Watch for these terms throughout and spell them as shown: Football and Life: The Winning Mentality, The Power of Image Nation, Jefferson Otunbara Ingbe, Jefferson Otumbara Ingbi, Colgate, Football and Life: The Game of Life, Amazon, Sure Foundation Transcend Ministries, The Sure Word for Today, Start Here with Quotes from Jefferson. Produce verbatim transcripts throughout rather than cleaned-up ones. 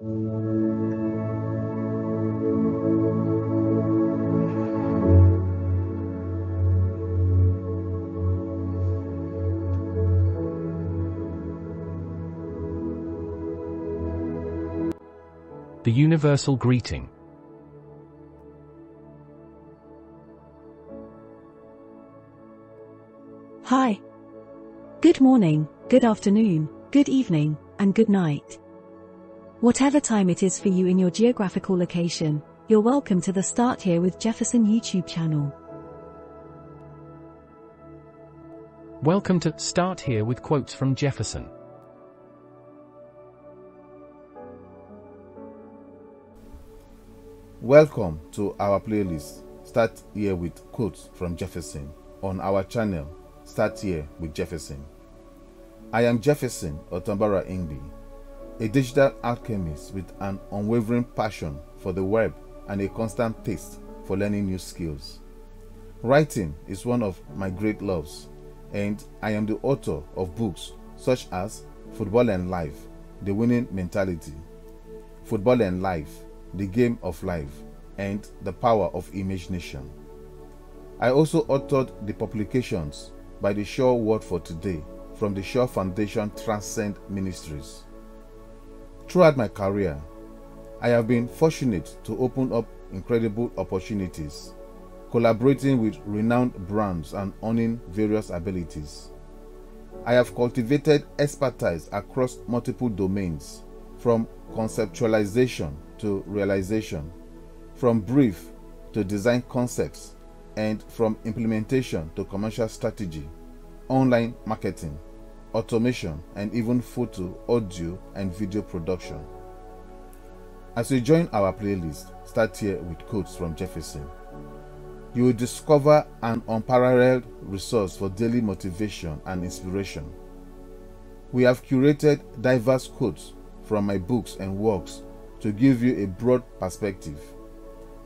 The universal greeting. Hi. Good morning, good afternoon, good evening, and good night. Whatever time it is for you in your geographical location, you're welcome to the Start Here with Jefferson YouTube channel. Welcome to Start Here with Quotes from Jefferson. Welcome to our playlist, Start Here with Quotes from Jefferson, on our channel, Start Here with Jefferson. I am Jefferson Otumbara Ingbi, a digital alchemist with an unwavering passion for the web and a constant taste for learning new skills. Writing is one of my great loves, and I am the author of books such as Football and Life: The Winning Mentality, Football and Life: The Game of Life, and The Power of Image Nation. I also authored the publications by The Sure Word for Today from the Sure Foundation Transcend Ministries. Throughout my career, I have been fortunate to open up incredible opportunities, collaborating with renowned brands and owning various abilities. I have cultivated expertise across multiple domains, from conceptualization to realization, from brief to design concepts, and from implementation to commercial strategy, online marketing, automation, and even photo, audio, and video production. As you join our playlist, Start Here with Quotes from Jefferson, you will discover an unparalleled resource for daily motivation and inspiration. We have curated diverse quotes from my books and works to give you a broad perspective.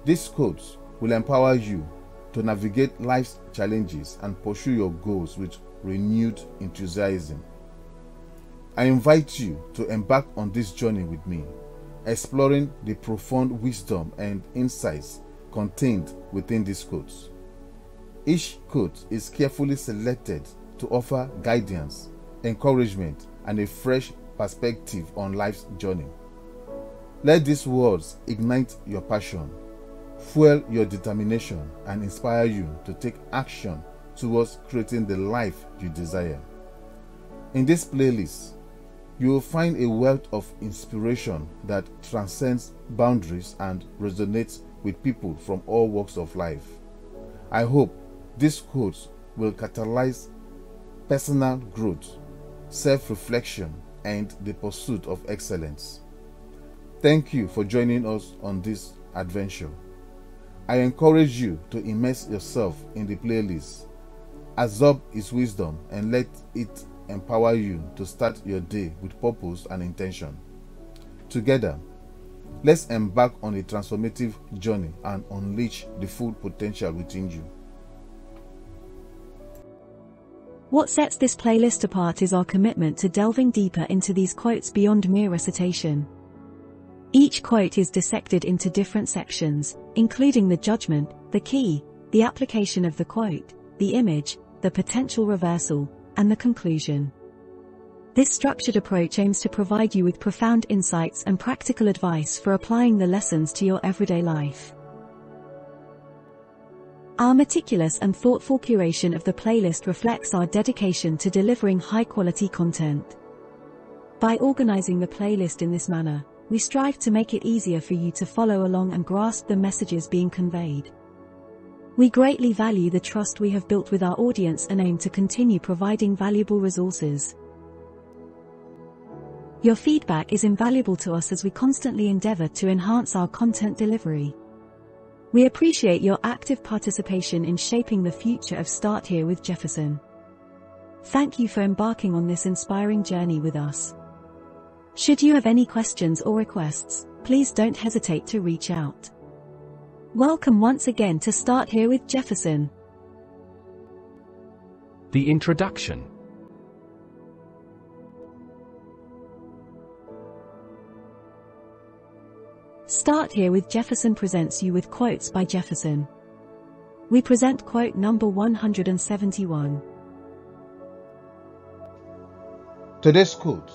These quotes will empower you to navigate life's challenges and pursue your goals with renewed enthusiasm. I invite you to embark on this journey with me, exploring the profound wisdom and insights contained within these quotes. Each quote is carefully selected to offer guidance, encouragement, and a fresh perspective on life's journey. Let these words ignite your passion, fuel your determination, and inspire you to take action towards creating the life you desire. In this playlist, you will find a wealth of inspiration that transcends boundaries and resonates with people from all walks of life. I hope these quotes will catalyze personal growth, self-reflection, and the pursuit of excellence. Thank you for joining us on this adventure. I encourage you to immerse yourself in the playlist, absorb its wisdom, and let it empower you to start your day with purpose and intention. Together, let's embark on a transformative journey and unleash the full potential within you. What sets this playlist apart is our commitment to delving deeper into these quotes beyond mere recitation. Each quote is dissected into different sections, including the judgment, the key, the application of the quote, the image, the potential reversal, and the conclusion. This structured approach aims to provide you with profound insights and practical advice for applying the lessons to your everyday life. Our meticulous and thoughtful curation of the playlist reflects our dedication to delivering high-quality content. By organizing the playlist in this manner, we strive to make it easier for you to follow along and grasp the messages being conveyed. We greatly value the trust we have built with our audience and aim to continue providing valuable resources. Your feedback is invaluable to us as we constantly endeavor to enhance our content delivery. We appreciate your active participation in shaping the future of Start Here with Jefferson. Thank you for embarking on this inspiring journey with us. Should you have any questions or requests, please don't hesitate to reach out. Welcome once again to Start Here with Jefferson. The introduction. Start Here with Jefferson presents you with quotes by Jefferson. We present quote number one hundred seventy-one. Today's quote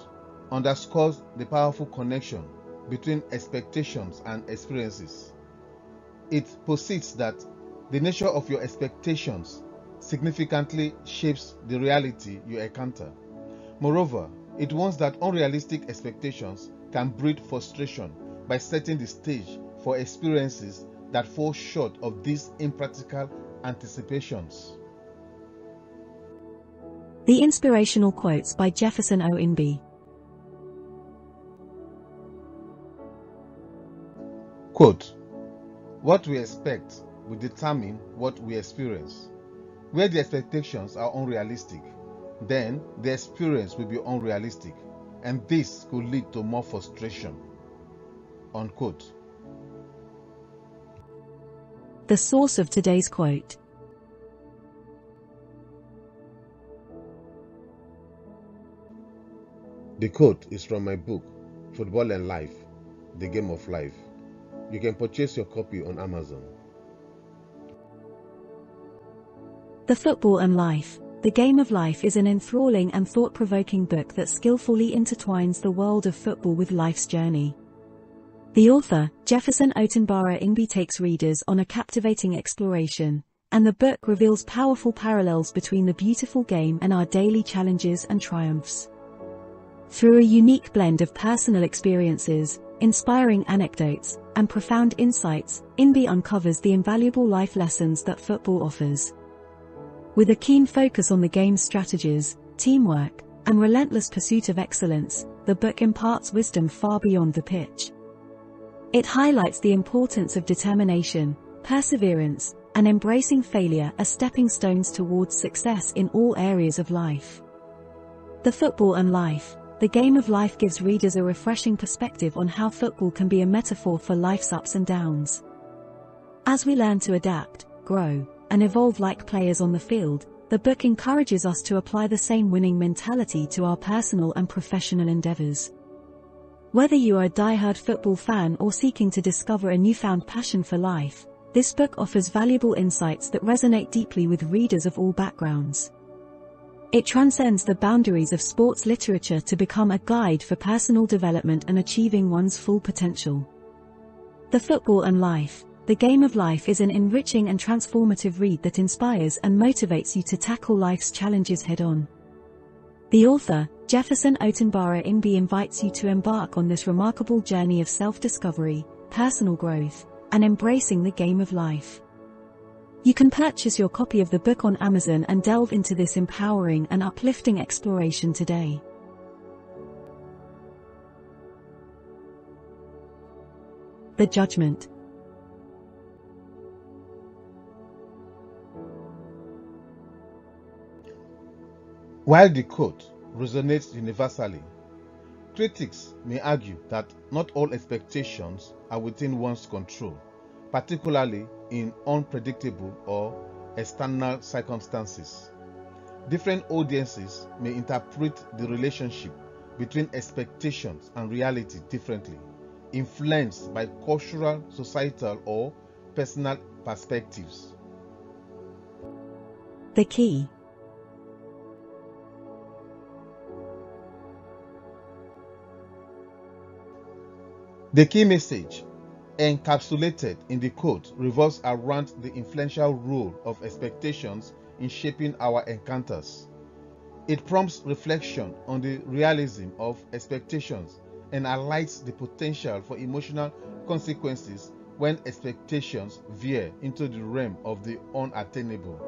underscores the powerful connection between expectations and experiences. It posits that the nature of your expectations significantly shapes the reality you encounter. Moreover, it warns that unrealistic expectations can breed frustration by setting the stage for experiences that fall short of these impractical anticipations. The Inspirational Quotes by Jefferson O N B. Quote, "What we expect will determine what we experience. Where the expectations are unrealistic, then the experience will be unrealistic, and this could lead to more frustration." Unquote. The source of today's quote. The quote is from my book, Football and Life: The Game of Life. You can purchase your copy on Amazon. The Football and Life: The Game of Life is an enthralling and thought-provoking book that skillfully intertwines the world of football with life's journey. The author, Jefferson Otunbara Ingbe, takes readers on a captivating exploration, and the book reveals powerful parallels between the beautiful game and our daily challenges and triumphs. Through a unique blend of personal experiences, inspiring anecdotes, and profound insights, Ingbe uncovers the invaluable life lessons that football offers. With a keen focus on the game's strategies, teamwork, and relentless pursuit of excellence, the book imparts wisdom far beyond the pitch. It highlights the importance of determination, perseverance, and embracing failure as stepping stones towards success in all areas of life. The Football and Life: The Game of Life gives readers a refreshing perspective on how football can be a metaphor for life's ups and downs. As we learn to adapt, grow, and evolve like players on the field, the book encourages us to apply the same winning mentality to our personal and professional endeavors. Whether you are a diehard football fan or seeking to discover a newfound passion for life, this book offers valuable insights that resonate deeply with readers of all backgrounds. It transcends the boundaries of sports literature to become a guide for personal development and achieving one's full potential. The Football and Life: The Game of Life is an enriching and transformative read that inspires and motivates you to tackle life's challenges head-on. The author, Jefferson Otunbara Ingbe, invites you to embark on this remarkable journey of self-discovery, personal growth, and embracing the game of life. You can purchase your copy of the book on Amazon and delve into this empowering and uplifting exploration today. The Judgment. While the quote resonates universally, critics may argue that not all expectations are within one's control, particularly in unpredictable or external circumstances. Different audiences may interpret the relationship between expectations and reality differently, influenced by cultural, societal, or personal perspectives. The key. The key message encapsulated in the quote revolves around the influential role of expectations in shaping our encounters. It prompts reflection on the realism of expectations and highlights the potential for emotional consequences when expectations veer into the realm of the unattainable.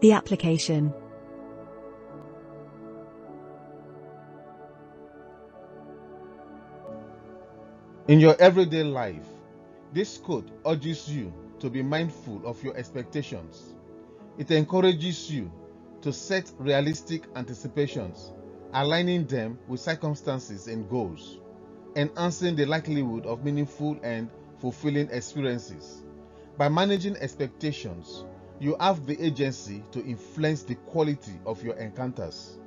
The application. In your everyday life, this quote urges you to be mindful of your expectations. It encourages you to set realistic anticipations, aligning them with circumstances and goals, enhancing the likelihood of meaningful and fulfilling experiences. By managing expectations, you have the agency to influence the quality of your encounters.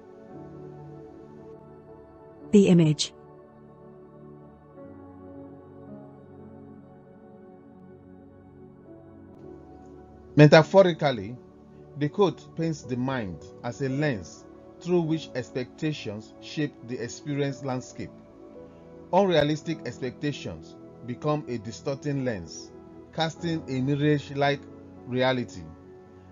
The image. Metaphorically, the quote paints the mind as a lens through which expectations shape the experience landscape. Unrealistic expectations become a distorting lens, casting a mirage-like reality.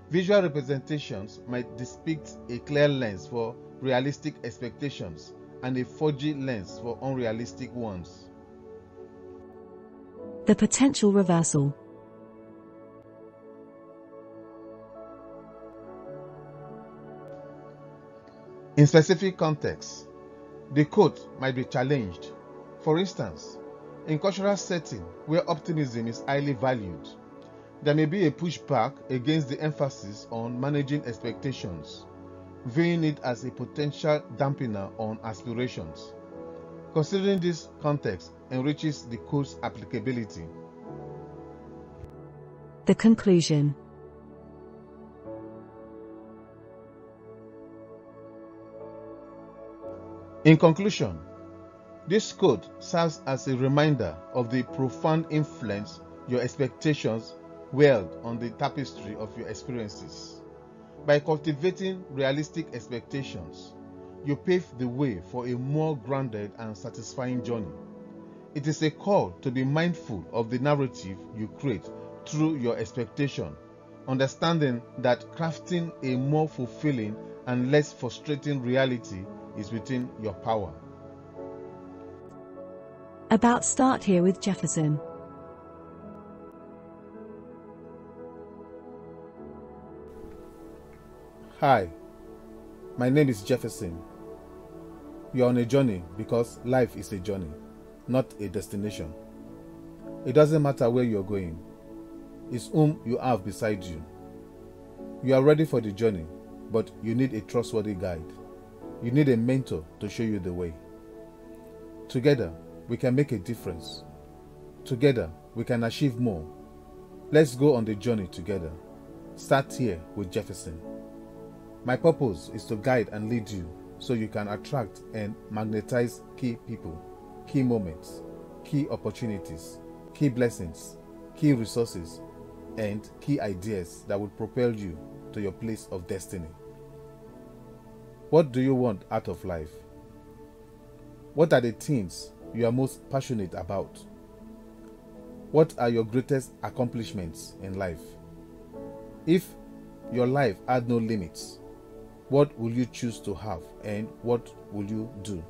Visual representations might depict a clear lens for realistic expectations and a foggy lens for unrealistic ones. The potential reversal. In specific contexts, the quote might be challenged. For instance, in cultural setting where optimism is highly valued, there may be a pushback against the emphasis on managing expectations, viewing it as a potential dampener on aspirations. Considering this context enriches the quote's applicability. The conclusion. In conclusion, this quote serves as a reminder of the profound influence your expectations wield on the tapestry of your experiences. By cultivating realistic expectations, you pave the way for a more grounded and satisfying journey. It is a call to be mindful of the narrative you create through your expectation, understanding that crafting a more fulfilling and less frustrating reality is within your power. About Start Here with Jefferson. Hi, my name is Jefferson. You're on a journey because life is a journey, not a destination. It doesn't matter where you're going, it's whom you have beside you. You are ready for the journey, but you need a trustworthy guide. You need a mentor to show you the way. Together, we can make a difference. Together, we can achieve more. Let's go on the journey together. Start here with Jefferson. My purpose is to guide and lead you so you can attract and magnetize key people, key moments, key opportunities, key blessings, key resources, and key ideas that will propel you to your place of destiny. What do you want out of life? What are the things you are most passionate about? What are your greatest accomplishments in life? If your life had no limits, what will you choose to have and what will you do?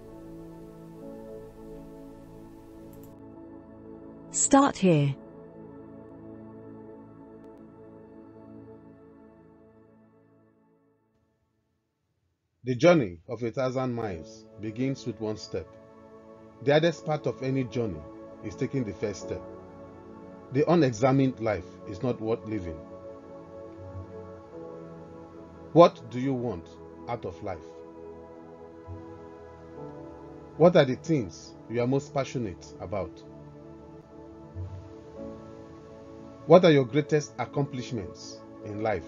Start here. The journey of a thousand miles begins with one step. The hardest part of any journey is taking the first step. The unexamined life is not worth living. What do you want out of life? What are the things you are most passionate about? What are your greatest accomplishments in life?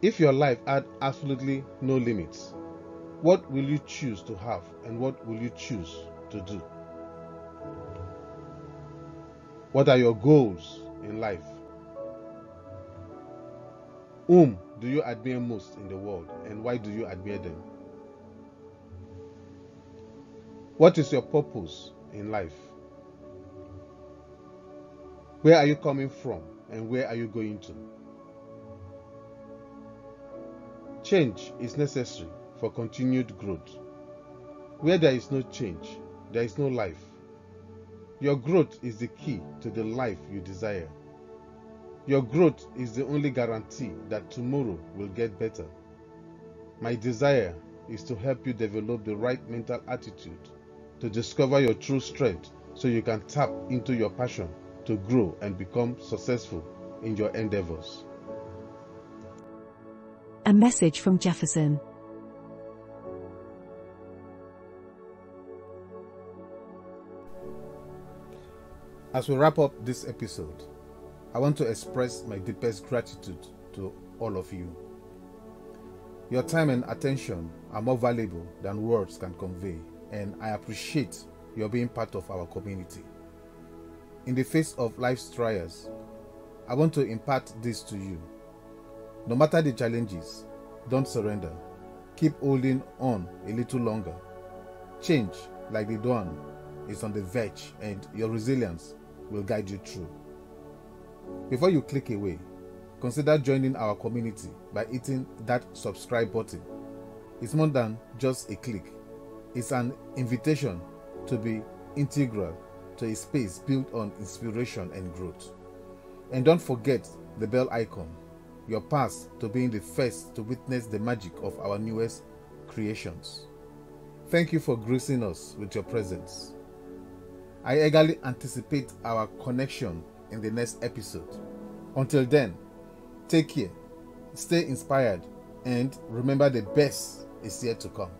If your life had absolutely no limits, what will you choose to have and what will you choose to do? What are your goals in life? Whom do you admire most in the world and why do you admire them? What is your purpose in life? Where are you coming from and where are you going to? Change is necessary for continued growth. Where there is no change, there is no life. Your growth is the key to the life you desire. Your growth is the only guarantee that tomorrow will get better. My desire is to help you develop the right mental attitude to discover your true strength so you can tap into your passion to grow and become successful in your endeavors. A message from Jefferson. As we wrap up this episode, I want to express my deepest gratitude to all of you. Your time and attention are more valuable than words can convey, and I appreciate your being part of our community. In the face of life's trials, I want to impart this to you. No matter the challenges, don't surrender. Keep holding on a little longer. Change, like the dawn, is on the verge, and your resilience will guide you through. Before you click away, consider joining our community by hitting that subscribe button. It's more than just a click. It's an invitation to be integral to a space built on inspiration and growth. And don't forget the bell icon, your path to being the first to witness the magic of our newest creations. Thank you for gracing us with your presence. I eagerly anticipate our connection in the next episode. Until then, take care, stay inspired, and remember the best is yet to come.